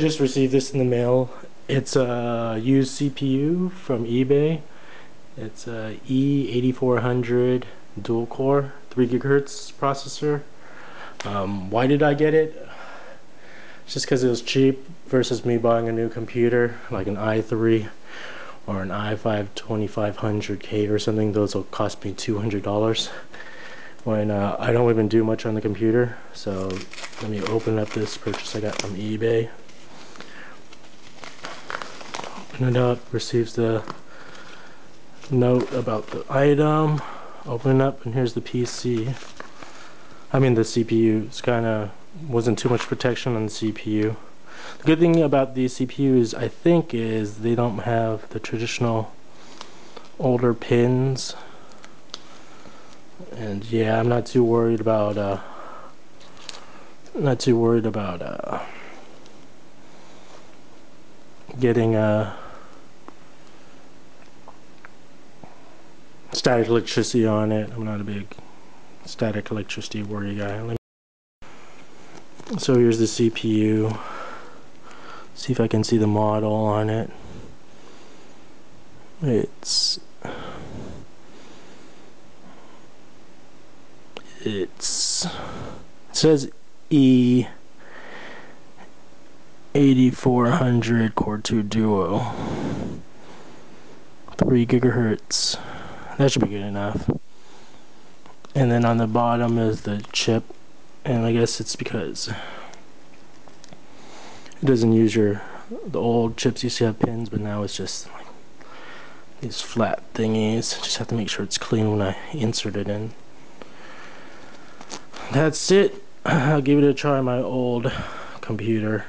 I just received this in the mail. It's a used CPU from eBay. It's a E8400 dual core 3 GHz processor. Why did I get it? Just because it was cheap versus me buying a new computer like an i3 or an i5-2500K or something. Those will cost me $200 when I don't even do much on the computer. So let me open up this purchase I got from eBay. Open it up, receives the note about the item, open it up, and here's the PC. I mean the CPU. It's kinda wasn't too much protection on the CPU. The good thing about these CPUs I think is they don't have the traditional older pins, and yeah, I'm not too worried about getting static electricity on it. I'm not a big static electricity worry guy. So here's the CPU. See if I can see the model on it. It says E8400 Core 2 Duo 3 GHz. That should be good enough. And then on the bottom is the chip, and I guess it's because it doesn't use the old chips used to have pins, but now it's just like these flat thingies. Just have to make sure it's clean when I insert it in. That's it. I'll give it a try on my old computer.